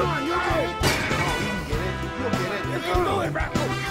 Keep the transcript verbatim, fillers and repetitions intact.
Come on, you'll get it. You'll get it. You'll get it. You'll get it.